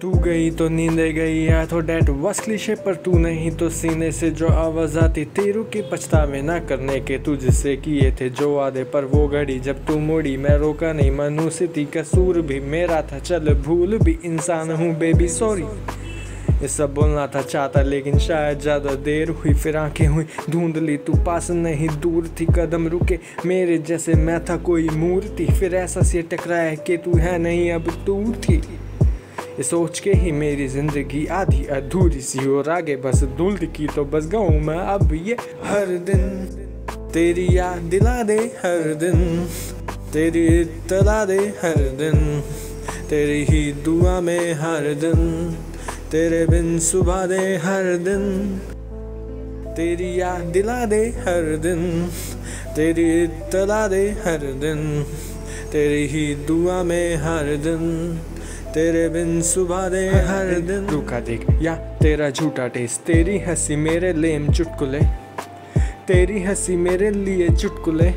तू गई तो नींदे गई या तो डैट बस क्लीशे, पर तू नहीं तो सीने से जो आवाज़ आती तेरू के पछतावे ना करने के। तू जिससे किए थे जो वादे पर वो घड़ी जब तू मोड़ी, मैं रोका नहीं मानूसी थी, कसूर भी मेरा था, चल भूल भी इंसान हूँ बेबी सॉरी। ये सब बोलना था चाहता लेकिन शायद ज़्यादा देर हुई, फिर आँखें हुई धुंधली, तू पास नहीं दूर थी, कदम रुके मेरे जैसे मैं था कोई मूर्ति, फिर ऐसा से टकराया कि तू है नहीं अब दूर थी। ये सोच के ही मेरी ज़िंदगी आधी अधूरी सी और आगे बस धूल की तो बस गाऊँ मैं अब ये। हर दिन तेरी याद दिला दे, हर दिन तेरी इत्तला दे, हर दिन तेरी ही दुआ में, हर दिन तेरे बिन सुबह दे, हर दिन तेरी याद दिला दे, हर दिन तेरी इत्तला दे, हर दिन तेरी ही दुआ में, हर दिन तेरे बिन सुबह दे, हर दिन रुका देख या तेरा झूठा टेस्ट, तेरी हंसी मेरे लेम चुटकुले, तेरी हंसी मेरे लिए चुटकुले,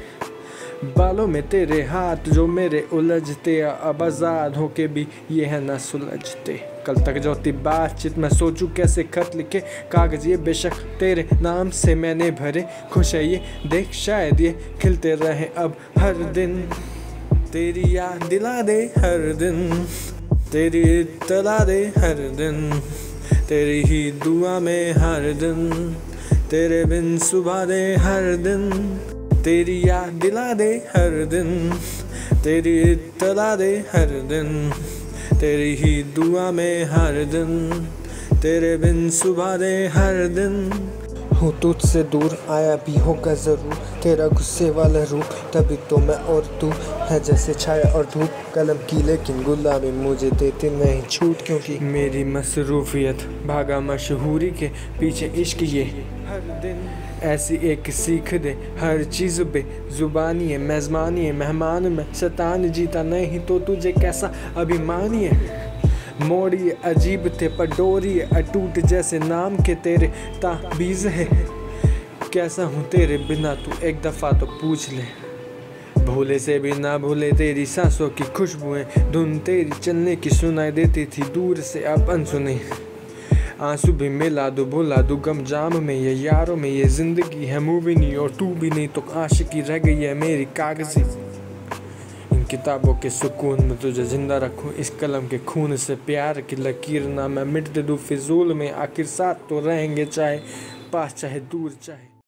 बालों में तेरे हाथ जो मेरे उलझते, अब आज़ाद हो के भी ये है ना सुलझते। कल तक जो थी बातचीत मैं सोचूं कैसे खत लिखे, कागज़ ये बेशक तेरे नाम से मैंने भरे, खुश है ये देख शायद ये खिलते रहे अब। हर दिन तेरी याद दिला दे, हर दिन तेरी इत्तला दे, हर दिन तेरी ही दुआ में, हर दिन तेरे बिन सुबह दे, हर दिन तेरी याद दिला दे, हर दिन तेरी इत्तला दे, हर दिन तेरी ही दुआ में, हर दिन तेरे बिन सुबह दे, हर दिन। हूँ तुझसे दूर आया भी होगा ज़रूर तेरा गुस्से वाला रूप, तभी तो मैं और तू है जैसे छाया और धूप, कलम की लेकिन गुलामी मुझे देते नहीं छूट, क्योंकि मेरी मसरूफियत भागा मशहूरी के पीछे इश्क ये। हर दिन ऐसी एक सीख दे हर चीज़ पे, ज़ुबानी है मेज़बानी है मेहमान में शैतान जीता, नहीं तो तुझे कैसा अभिमानी है। मोड़ी अजीब थे पर डोरी अटूट जैसे नाम के तेरे ताबीज़ है, कैसा हूँ तेरे बिना तू एक दफ़ा तो पूछ ले, भूले से भी ना भूले तेरी सांसों की खुशबुएं, धुन तेरी चलने की सुनाई देती थी दूर से अब अनसुनी, आंसू भी मिला दो भुला दो गम जाम में ये यारों में, ये ज़िंदगी है मूवी नहीं और तू भी नहीं तो आशिकी रह गई है मेरी कागजी। किताबों के सुकून में तुझे ज़िंदा रखूँ, इस कलम के खून से प्यार की लकीर ना मैं मिट दूँ फिजूल में, आखिर साथ तो रहेंगे चाहे पास चाहे दूर चाहे।